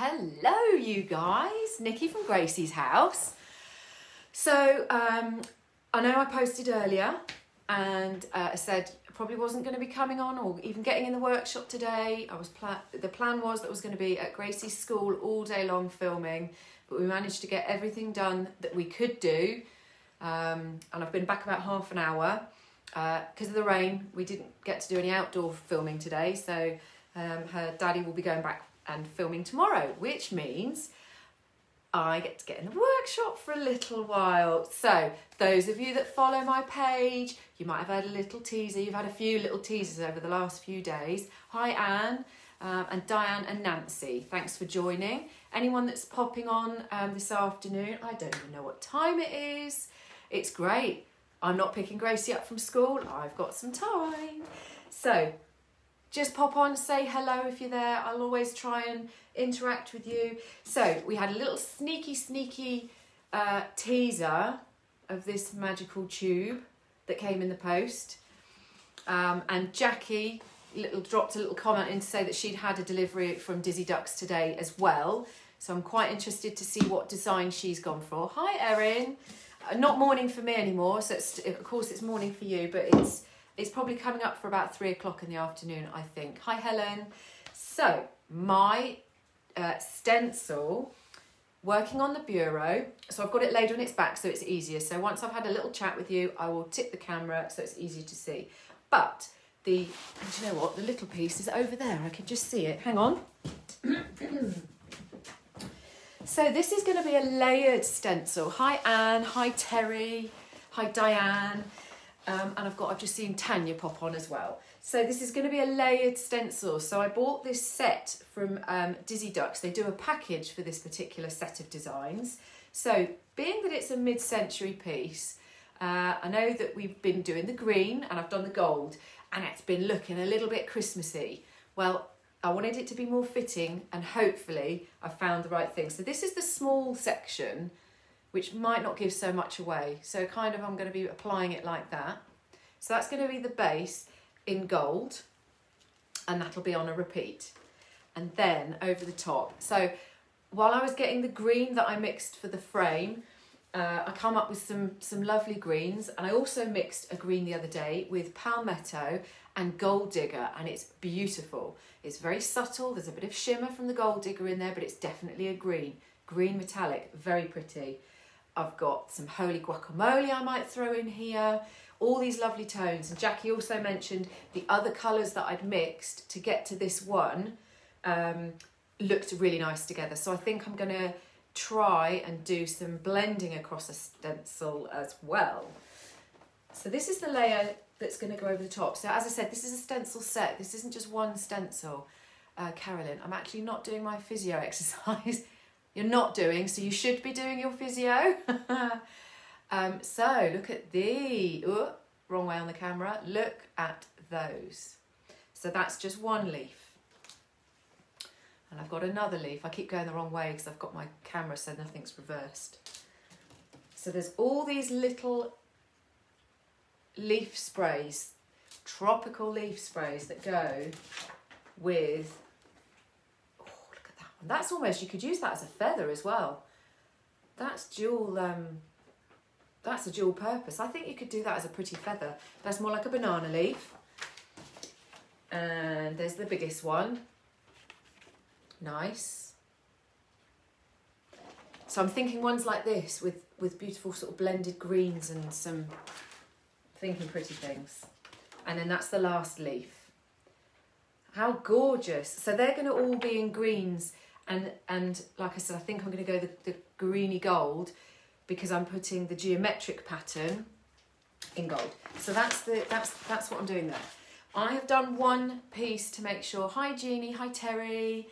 Hello you guys, Nikki from Gracie's house. So I know I posted earlier and I said I probably wasn't going to be coming on or even getting in the workshop today. The plan was that I was going to be at Gracie's school all day long filming, but we managed to get everything done that we could do. And I've been back about half an hour. Because of the rain, we didn't get to do any outdoor filming today, so her daddy will be going back and filming tomorrow, which means I get to get in the workshop for a little while. So those of you that follow my page, you might have had a little teaser. You've had a few little teasers over the last few days. Hi Anne and Diane and Nancy, thanks for joining. Anyone that's popping on this afternoon, I don't even know what time it is. It's great. I'm not picking Gracie up from school, I've got some time. So just pop on, say hello if you're there. I'll always try and interact with you. So we had a little sneaky teaser of this magical tube that came in the post. And Jackie dropped a little comment in to say that she'd had a delivery from Dizzy Ducks today as well. So I'm quite interested to see what design she's gone for. Hi Erin. Not morning for me anymore, so it's, of course it's morning for you, but it's probably coming up for about 3 o'clock in the afternoon, I think. Hi Helen. So my stencil, working on the bureau, so I've got it laid on its back so it's easier. So once I've had a little chat with you, I will tip the camera so it's easy to see. But do you know what, the little piece is over there, I can just see it, hang on. So this is going to be a layered stencil. Hi Anne, hi Terry, hi Diane, and I've just seen Tanya pop on as well. So this is going to be a layered stencil. So I bought this set from Dizzy Ducks. They do a package for this particular set of designs. So being that it's a mid-century piece, I know that we've been doing the green and I've done the gold and it's been looking a little bit Christmassy. Well, I wanted it to be more fitting and hopefully I found the right thing. So this is the small section, which might not give so much away. So kind of I'm going to be applying it like that. So that's going to be the base in gold and that'll be on a repeat. And then over the top. So while I was getting the green that I mixed for the frame, I come up with some lovely greens, and I also mixed a green the other day with Palmetto and Gold Digger, and it's beautiful. It's very subtle, there's a bit of shimmer from the Gold Digger in there, but it's definitely a green metallic, very pretty. I've got some holy guacamole I might throw in here, all these lovely tones. And Jackie also mentioned the other colours that I'd mixed to get to this one looked really nice together. So I think I'm going to try and do some blending across a stencil as well. So this is the layer that's going to go over the top. So as I said, this is a stencil set. This isn't just one stencil. Carolyn, I'm actually not doing my physio exercise. You're not doing, so you should be doing your physio. So look at the, wrong way on the camera. Look at those. So that's just one leaf. And I've got another leaf. I keep going the wrong way because I've got my camera so nothing's reversed. So there's all these little leaf sprays, tropical leaf sprays that go with, oh, look at that one. That's almost, you could use that as a feather as well. That's dual, that's a dual purpose. I think you could do that as a pretty feather. That's more like a banana leaf. And there's the biggest one. Nice. So I'm thinking ones like this with beautiful sort of blended greens and some thinking pretty things. And then that's the last leaf. How gorgeous. So they're going to all be in greens. And like I said, I think I'm going to go the greeny gold because I'm putting the geometric pattern in gold. So that's what I'm doing there. I have done one piece to make sure. Hi Jeannie, hi Terry.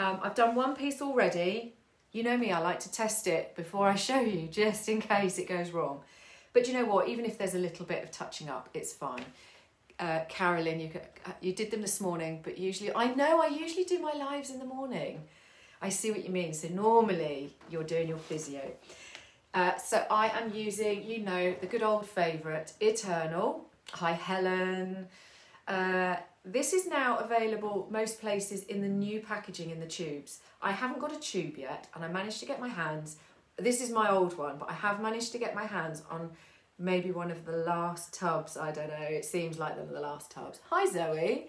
I've done one piece already. You know me, I like to test it before I show you, just in case it goes wrong. But you know what, even if there's a little bit of touching up, it's fine. Carolyn, you did them this morning, but usually, I usually do my lives in the morning. I see what you mean. So normally you're doing your physio. So I am using, you know, the good old favourite, Eternal. Hi Helen. This is now available most places in the new packaging in the tubes. I haven't got a tube yet, and I managed to get my hands, this is my old one, but I have managed to get my hands on maybe one of the last tubs, I don't know, it seems like one of the last tubs. Hi Zoe!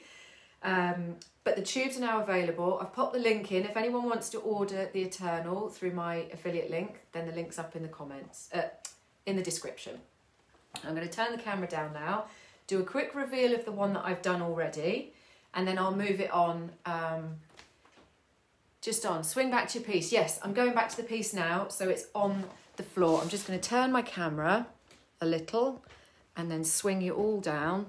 But the tubes are now available. I've popped the link in. If anyone wants to order the Eternal through my affiliate link, then the link's up in the comments, in the description. I'm going to turn the camera down now, do a quick reveal of the one that I've done already, and then I'll move it on, just on. Swing back to your piece. Yes, I'm going back to the piece now, so it's on the floor. I'm just going to turn my camera a little and then swing you all down.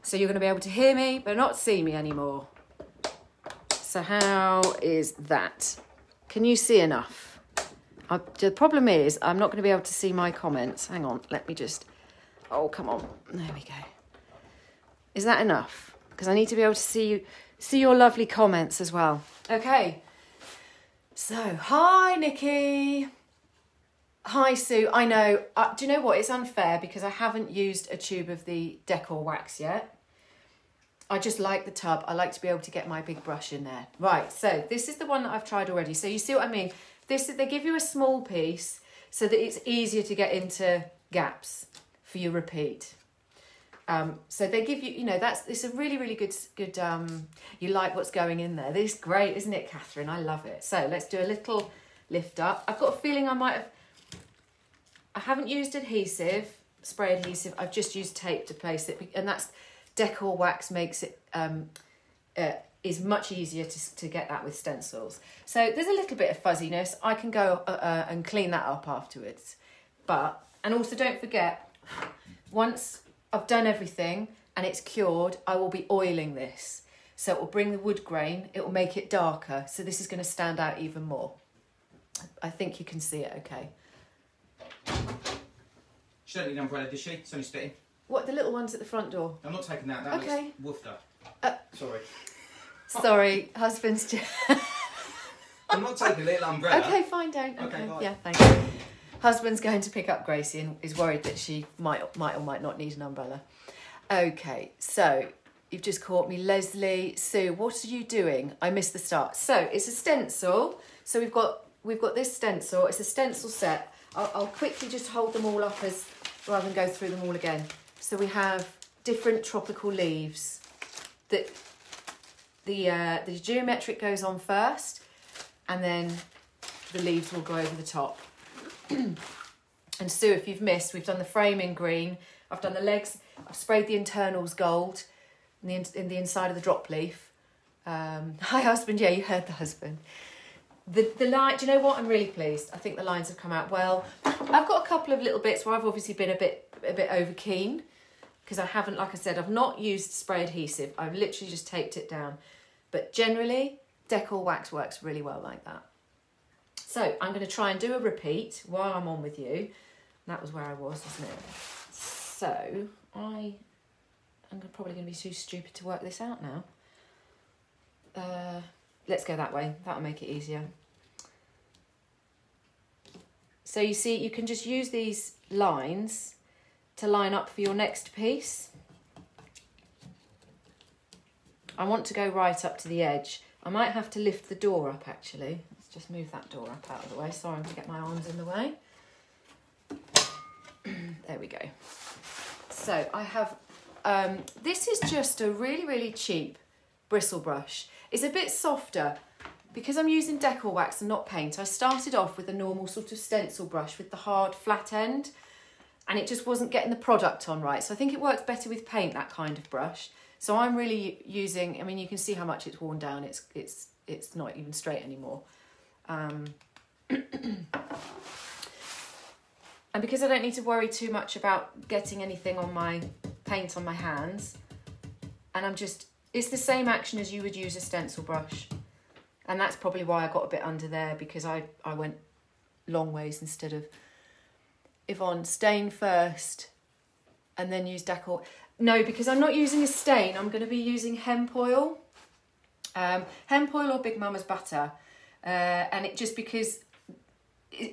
So you're going to be able to hear me, but not see me anymore. So how is that? Can you see enough? The problem is I'm not going to be able to see my comments. Hang on, let me just... Oh, come on. There we go. Is that enough? Because I need to be able to see your lovely comments as well. Okay. So, hi, Nikki. Hi Sue, I know, do you know what, it's unfair because I haven't used a tube of the decor wax yet. I just like the tub, I like to be able to get my big brush in there. Right, so this is the one that I've tried already, so you see what I mean. This is, they give you a small piece so that it's easier to get into gaps for your repeat. So they give you, you know, that's, it's a really, really good you like what's going in there. This is great, isn't it, Catherine? I love it. So let's do a little lift up. I've got a feeling I might have, I haven't used adhesive, spray adhesive, I've just used tape to place it, and that's decor wax makes it, is much easier to get that with stencils. So there's a little bit of fuzziness, I can go and clean that up afterwards. But, and also don't forget, once I've done everything and it's cured, I will be oiling this. So it will bring the wood grain, it will make it darker, so this is going to stand out even more. I think you can see it okay. She don't need an umbrella, does she? It's only spitting. What, the little ones at the front door? I'm not taking that, that okay. Looks woofed up. Sorry. Sorry, husband's... I'm not taking a little umbrella. Okay, fine, don't. Okay, okay. Yeah, thank you. Husband's going to pick up Gracie and is worried that she might or might not need an umbrella. Okay, so you've just caught me. Leslie, Sue, what are you doing? I missed the start. So, it's a stencil. So we've got this stencil. It's a stencil set. I'll quickly just hold them all up as rather than go through them all again. So we have different tropical leaves. The geometric goes on first, and then the leaves will go over the top. And Sue, if you've missed, we've done the frame in green. I've done the legs. I've sprayed the internals gold in the inside of the drop leaf. Hi, husband. Yeah, you heard the husband. The line, do you know what? I'm really pleased. I think the lines have come out well. I've got a couple of little bits where I've obviously been a bit over keen because I haven't, like I said, I've not used spray adhesive. I've literally just taped it down. But generally, decor wax works really well like that. So I'm going to try and do a repeat while I'm on with you. And that was where I was, wasn't it? So I'm probably going to be too stupid to work this out now. Let's go that way, that'll make it easier. So you see, you can just use these lines to line up for your next piece. I want to go right up to the edge. I might have to lift the door up actually. Let's just move that door up out of the way. Sorry, I'm gonna get my arms in the way. There we go. So I have, this is just a really, really cheap bristle brush. It's a bit softer because I'm using decor wax and not paint. I started off with a normal sort of stencil brush with the hard flat end and it just wasn't getting the product on right. So I think it works better with paint, that kind of brush. So I'm really using, I mean, you can see how much it's worn down. It's not even straight anymore. And because I don't need to worry too much about getting anything on my paint on my hands, and I'm just, it's the same action as you would use a stencil brush. And that's probably why I got a bit under there because I went long ways instead of... Yvonne, stain first and then use decor. No, because I'm not using a stain. I'm going to be using hemp oil. Hemp oil or Big Mama's butter. And it just because...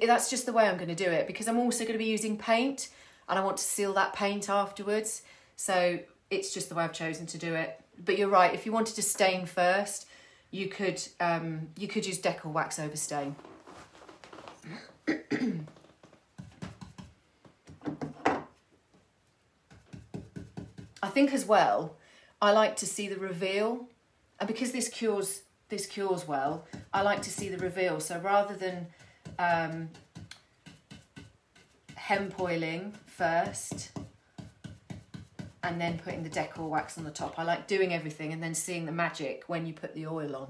That's just the way I'm going to do it because I'm also going to be using paint and I want to seal that paint afterwards. So it's just the way I've chosen to do it. But you're right, if you wanted to stain first, you could use decor wax over stain. I think as well, I like to see the reveal, and because this cures well, I like to see the reveal. So rather than hemp oiling first and then putting the decor wax on the top, I like doing everything and then seeing the magic when you put the oil on.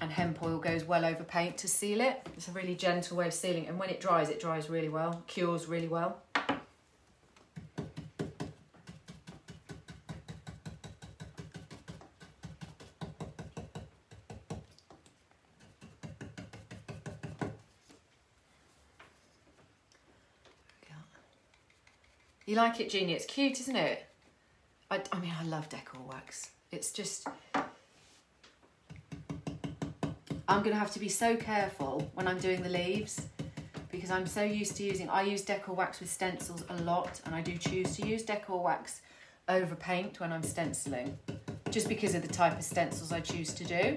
And hemp oil goes well over paint to seal it. It's a really gentle way of sealing, and when it dries really well, cures really well. You like it, Jeannie? It's cute, isn't it? I mean, I love decor wax. It's just... I'm going to have to be so careful when I'm doing the leaves, because I'm so used to using... I use decor wax with stencils a lot, and I do choose to use decor wax over paint when I'm stenciling, just because of the type of stencils I choose to do.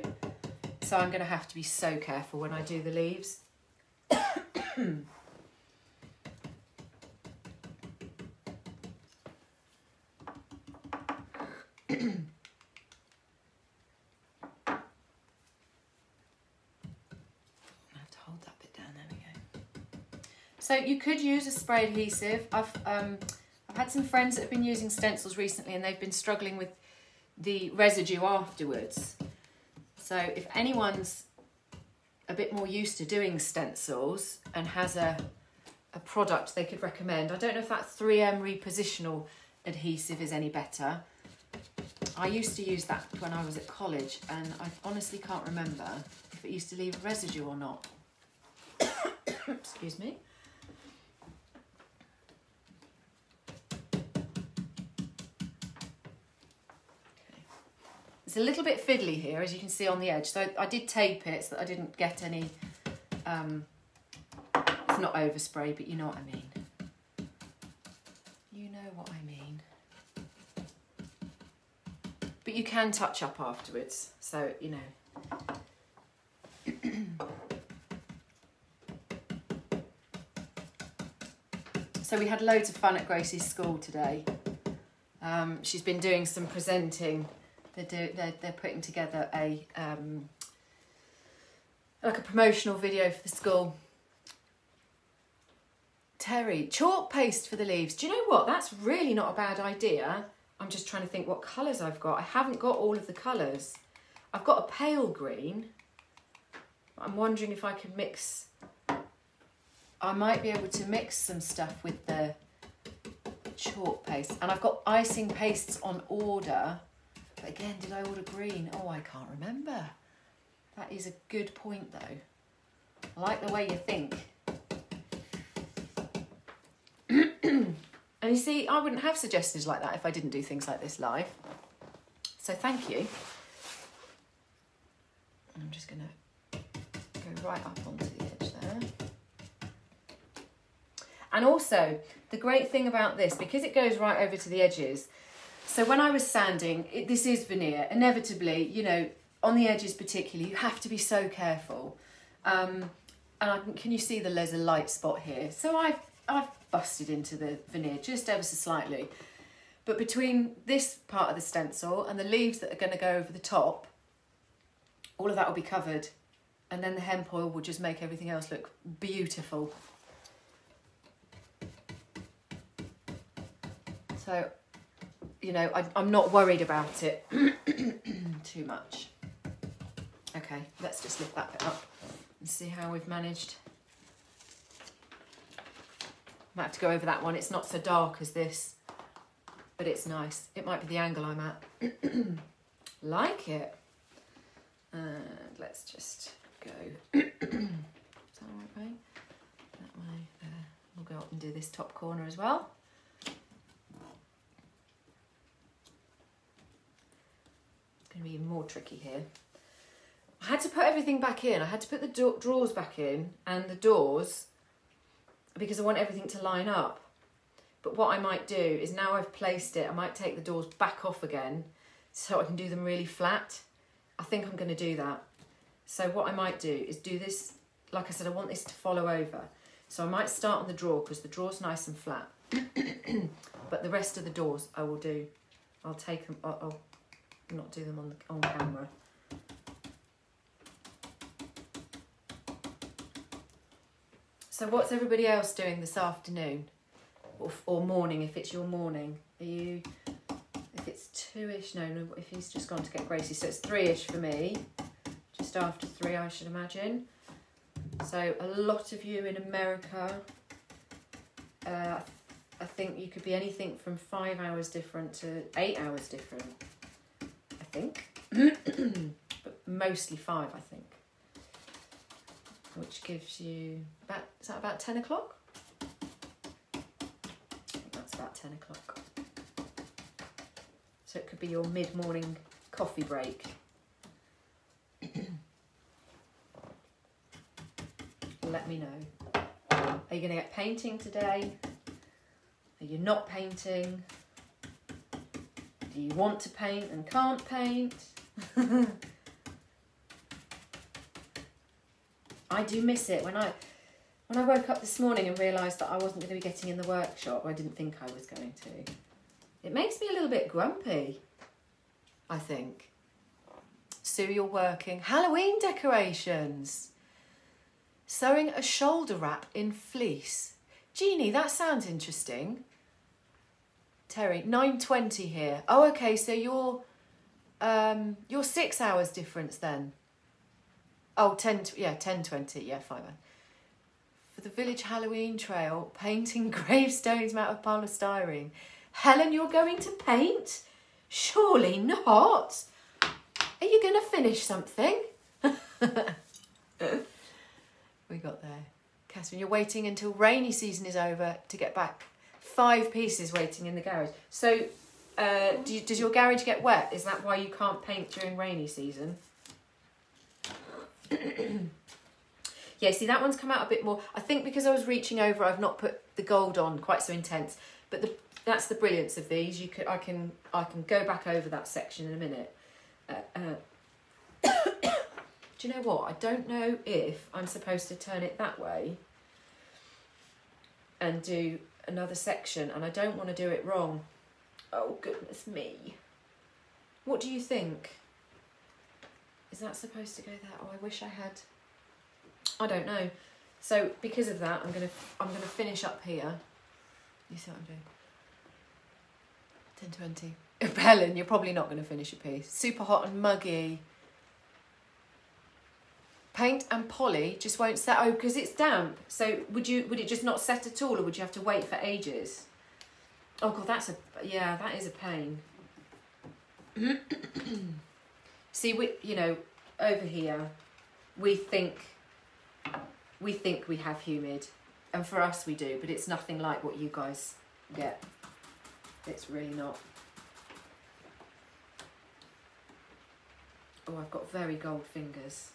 So I'm going to have to be so careful when I do the leaves. So you could use a spray adhesive. I've had some friends that have been using stencils recently and they've been struggling with the residue afterwards. So if anyone's a bit more used to doing stencils and has a product they could recommend, I don't know if that 3M repositional adhesive is any better. I used to use that when I was at college and I honestly can't remember if it used to leave residue or not. Excuse me. It's a little bit fiddly here, as you can see on the edge. So I did tape it so that I didn't get any, it's not overspray, but you know what I mean. You know what I mean. But you can touch up afterwards, so, you know. So we had loads of fun at Gracie's school today. She's been doing some presenting. They're putting together a like a promotional video for the school. Terry, chalk paste for the leaves. Do you know what? That's really not a bad idea. I'm just trying to think what colours I've got. I haven't got all of the colours. I've got a pale green. I'm wondering if I can mix. I might be able to mix some stuff with the chalk paste. And I've got icing pastes on order. But again, did I order green? Oh, I can't remember. That is a good point, though. I like the way you think. And you see, I wouldn't have suggestions like that if I didn't do things like this live. So thank you. And I'm just going to go right up onto the edge there. And also, the great thing about this, because it goes right over to the edges, so when I was sanding, this is veneer, inevitably, you know, on the edges particularly, you have to be so careful. And can you see there's a light spot here? So I've busted into the veneer just ever so slightly. But between this part of the stencil and the leaves that are going to go over the top, all of that will be covered. And then the hemp oil will just make everything else look beautiful. So... you know, I'm not worried about it too much. Okay, let's just lift that bit up and see how we've managed. Might have to go over that one. It's not so dark as this, but it's nice. It might be the angle I'm at. Like it. And let's just go. Is that all right, babe? That way. We'll go up and do this top corner as well. Be even more tricky here. I had to put everything back in. I had to put the drawers back in and the doors because I want everything to line up. But what I might do is, now I've placed it, I might take the doors back off again so I can do them really flat. I think I'm going to do that. So what I might do is do this, like I said, I want this to follow over. So I might start on the drawer because the drawer's nice and flat. But the rest of the doors I will do. I'll take them, I'll not do them on camera. So what's everybody else doing this afternoon? Or morning, if it's your morning. Are you, if it's two-ish, no, if he's just gone to get Gracie, so it's three-ish for me. Just after three, I should imagine. So a lot of you in America, I think you could be anything from 5 hours different to 8 hours different, I think. But mostly 5, I think. Which gives you, about, is that about 10 o'clock? I think that's about 10 o'clock. So it could be your mid-morning coffee break. Let me know. Are you going to get painting today? Are you not painting? Do you want to paint and can't paint? I do miss it. When I woke up this morning and realised that I wasn't going to be getting in the workshop, I didn't think I was going to. It makes me a little bit grumpy, I think. Sue, you're working. Halloween decorations. Sewing a shoulder wrap in fleece. Jeannie, that sounds interesting. Terry, 9:20 here. Oh, okay, so you're 6 hours difference then. Oh, 10:20, yeah, 5 hours. For the Village Halloween Trail, painting gravestones out of polystyrene. Helen, you're going to paint? Surely not. Are you going to finish something? We got there. Catherine, you're waiting until rainy season is over to get back. 5 pieces waiting in the garage. So does your garage get wet? Is that why you can't paint during rainy season? Yeah, see, that one's come out a bit more. I think because I was reaching over, I've not put the gold on quite so intense. But that's the brilliance of these. You could, I can go back over that section in a minute. Do you know what? I don't know if I'm supposed to turn it that way and do another section, and I don't want to do it wrong. Oh, goodness me. What do you think? Is that supposed to go that? Oh, I wish I had. I don't know. So because of that, I'm gonna finish up here. You see what I'm doing? 10:20. Helen, you're probably not gonna finish a piece. Super hot and muggy. Paint and poly just won't set. Oh, because it's damp. So would it just not set at all, or would you have to wait for ages? Oh god, that's a, yeah, that is a pain. See, we, you know, over here, we think we have humid, and for us we do, but it's nothing like what you guys get. It's really not. Oh, I've got very gold fingers.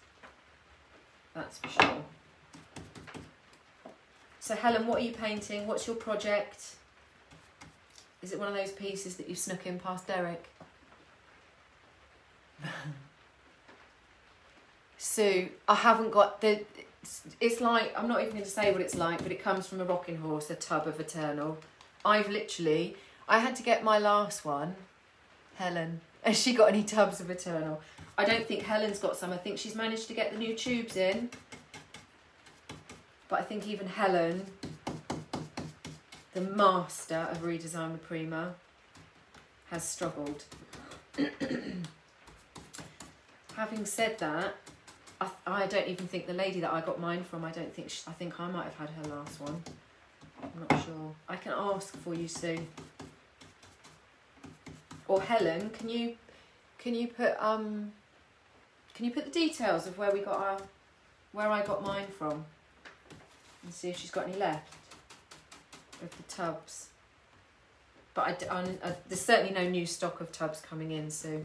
That's for sure. So Helen, what are you painting? What's your project? Is it one of those pieces that you snuck in past Derek? Sue, I haven't got the, it's like, I'm not even going to say what it's like, but it comes from a rocking horse, a tub of Eternal. I've literally, I had to get my last one, Helen, has she got any tubs of Eternal? I don't think Helen's got some. I think she's managed to get the new tubes in, but I think even Helen, the master of Redesign with Prima, has struggled. Having said that, I don't even think the lady that I got mine from, I don't think, I think I might have had her last one. I'm not sure. I can ask for you, Sue. Or Helen, can you put the details of where we got our, where I got mine from, and see if she's got any left of the tubs. But I there's certainly no new stock of tubs coming in, Sue.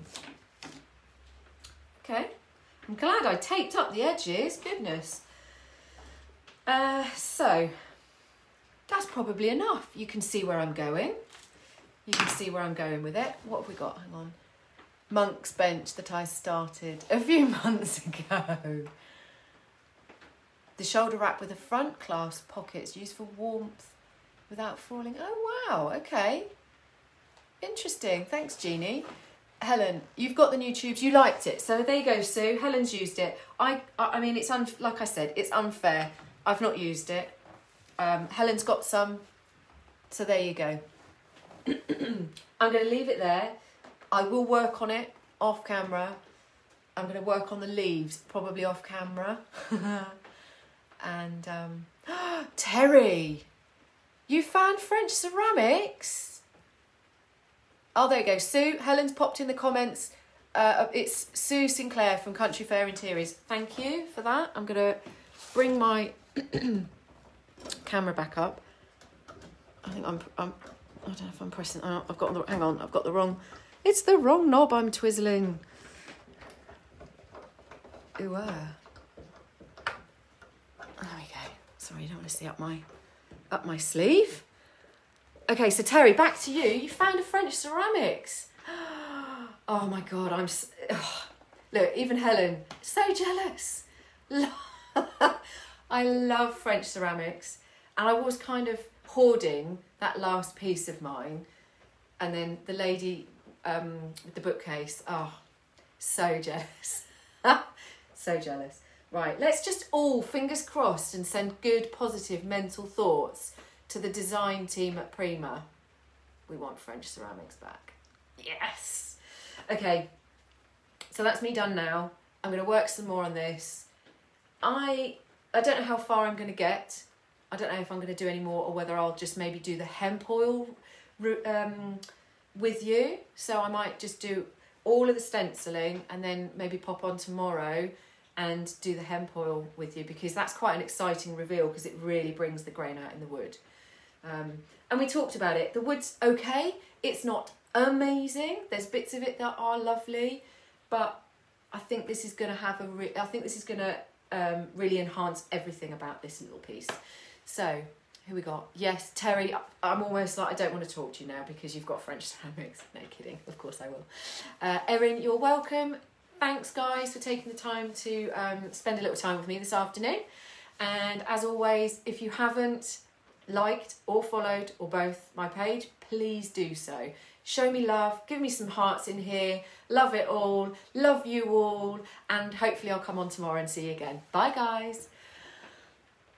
Okay, I'm glad I taped up the edges, goodness. So, that's probably enough. You can see where I'm going. You can see where I'm going with it. What have we got? Hang on. Monk's bench that I started a few months ago. The shoulder wrap with a front clasp pockets used for warmth without falling. Oh, wow. Okay. Interesting. Thanks, Jeannie. Helen, you've got the new tubes. You liked it. So there you go, Sue. Helen's used it. I mean, it's like I said, it's unfair. I've not used it. Helen's got some. So there you go. I'm going to leave it there. I will work on it off camera. I'm going to work on the leaves, probably off camera. And Terry, you found French ceramics. Oh, there you go. Sue, Helen's popped in the comments. It's Sue Sinclair from Country Fair Interiors. Thank you for that. I'm going to bring my camera back up. I think I don't know if I'm pressing. I've got the. Hang on. I've got the wrong. It's the wrong knob. I'm twizzling. Ooh-ah. There we go. Sorry, you don't want to see up my sleeve. Okay, so Terry, back to you. You found a French ceramics. Oh my God, I'm look. Even Helen, so jealous. I love French ceramics, and I was kind of hoarding that last piece of mine, and then the lady with the bookcase. Oh, so jealous. So jealous. Right, let's just all fingers crossed and send good positive mental thoughts to the design team at Prima. We want French ceramics back. Yes. Okay, so that's me done now. I'm going to work some more on this. I don't know how far I'm going to get. I don't know if I'm going to do any more or whether I'll just maybe do the hemp oil with you. So I might just do all of the stenciling and then maybe pop on tomorrow and do the hemp oil with you, because that's quite an exciting reveal, because it really brings the grain out in the wood. And we talked about it. The wood's okay. It's not amazing. There's bits of it that are lovely, but I think this is going to have I think this is going to really enhance everything about this little piece. So who we got? Yes, Terry. I'm almost like I don't want to talk to you now because you've got French ceramics. No kidding. Of course I will. Erin, you're welcome. Thanks, guys, for taking the time to spend a little time with me this afternoon. And as always, if you haven't liked or followed or both my page, please do so. Show me love, give me some hearts in here. Love it all, love you all, and hopefully I'll come on tomorrow and see you again. Bye, guys.